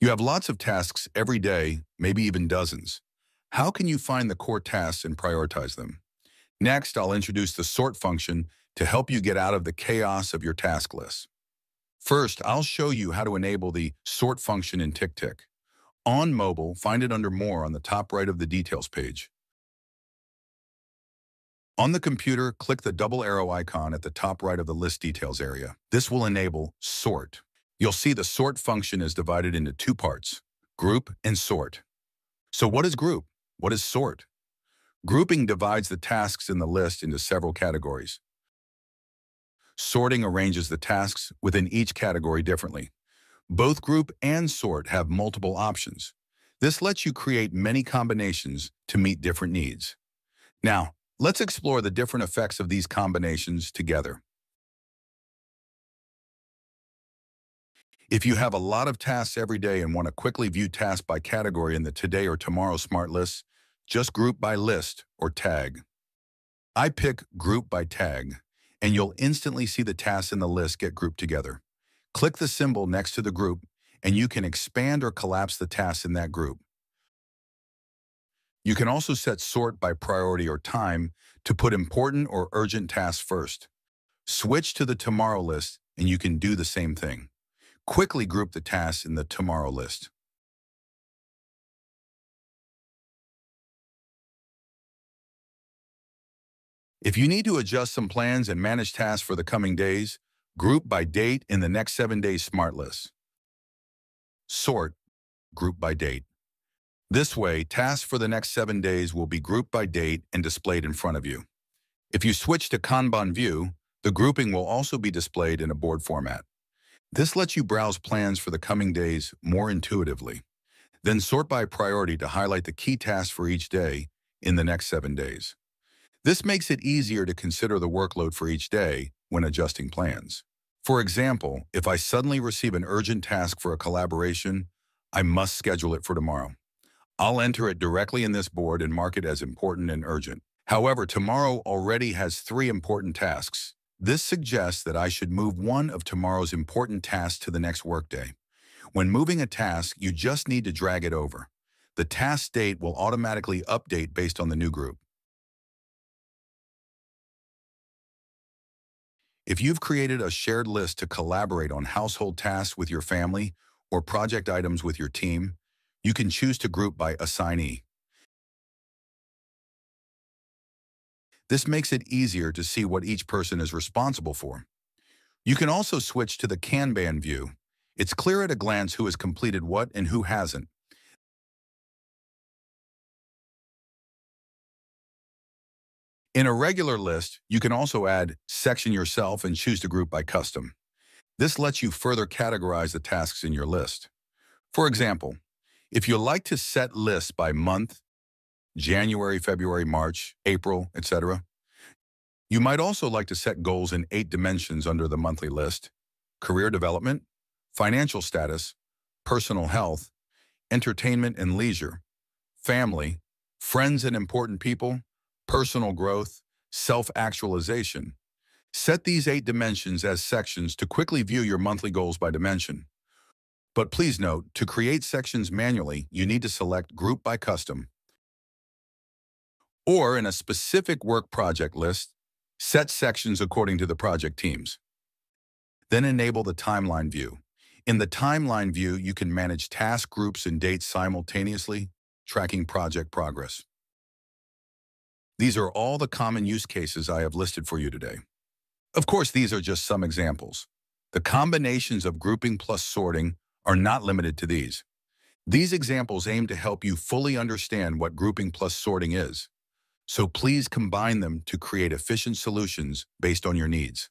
You have lots of tasks every day, maybe even dozens. How can you find the core tasks and prioritize them? Next, I'll introduce the sort function to help you get out of the chaos of your task list. First, I'll show you how to enable the sort function in TickTick. On mobile, find it under More on the top right of the Details page. On the computer, click the double arrow icon at the top right of the List Details area. This will enable Sort. You'll see the Sort function is divided into two parts, Group and Sort. So what is Group? What is Sort? Grouping divides the tasks in the list into several categories. Sorting arranges the tasks within each category differently. Both Group and Sort have multiple options. This lets you create many combinations to meet different needs. Now, let's explore the different effects of these combinations together. If you have a lot of tasks every day and want to quickly view tasks by category in the Today or Tomorrow Smart List, just group by list or tag. I pick Group by Tag, and you'll instantly see the tasks in the list get grouped together. Click the symbol next to the group, and you can expand or collapse the tasks in that group. You can also set Sort by priority or time to put important or urgent tasks first. Switch to the Tomorrow list and you can do the same thing. Quickly group the tasks in the Tomorrow list. If you need to adjust some plans and manage tasks for the coming days, group by date in the Next 7 Days Smart List. Sort, group by date. This way, tasks for the next 7 days will be grouped by date and displayed in front of you. If you switch to Kanban view, the grouping will also be displayed in a board format. This lets you browse plans for the coming days more intuitively. Then sort by priority to highlight the key tasks for each day in the next 7 days. This makes it easier to consider the workload for each day when adjusting plans. For example, if I suddenly receive an urgent task for a collaboration, I must schedule it for tomorrow. I'll enter it directly in this board and mark it as important and urgent. However, tomorrow already has 3 important tasks. This suggests that I should move one of tomorrow's important tasks to the next workday. When moving a task, you just need to drag it over. The task date will automatically update based on the new group. If you've created a shared list to collaborate on household tasks with your family or project items with your team, you can choose to group by assignee. This makes it easier to see what each person is responsible for. You can also switch to the Kanban view. It's clear at a glance who has completed what and who hasn't. In a regular list, you can also add section yourself and choose to group by custom. This lets you further categorize the tasks in your list. For example, if you like to set lists by month, January, February, March, April, etc., you might also like to set goals in 8 dimensions under the monthly list: career development, financial status, personal health, entertainment and leisure, family, friends and important people, personal growth, self-actualization. Set these 8 dimensions as sections to quickly view your monthly goals by dimension. But please note, to create sections manually, you need to select Group by Custom. Or in a specific work project list, set sections according to the project teams. Then enable the Timeline view. In the Timeline view, you can manage task groups and dates simultaneously, tracking project progress. These are all the common use cases I have listed for you today. Of course, these are just some examples. The combinations of grouping plus sorting are not limited to these. These examples aim to help you fully understand what grouping plus sorting is, so please combine them to create efficient solutions based on your needs.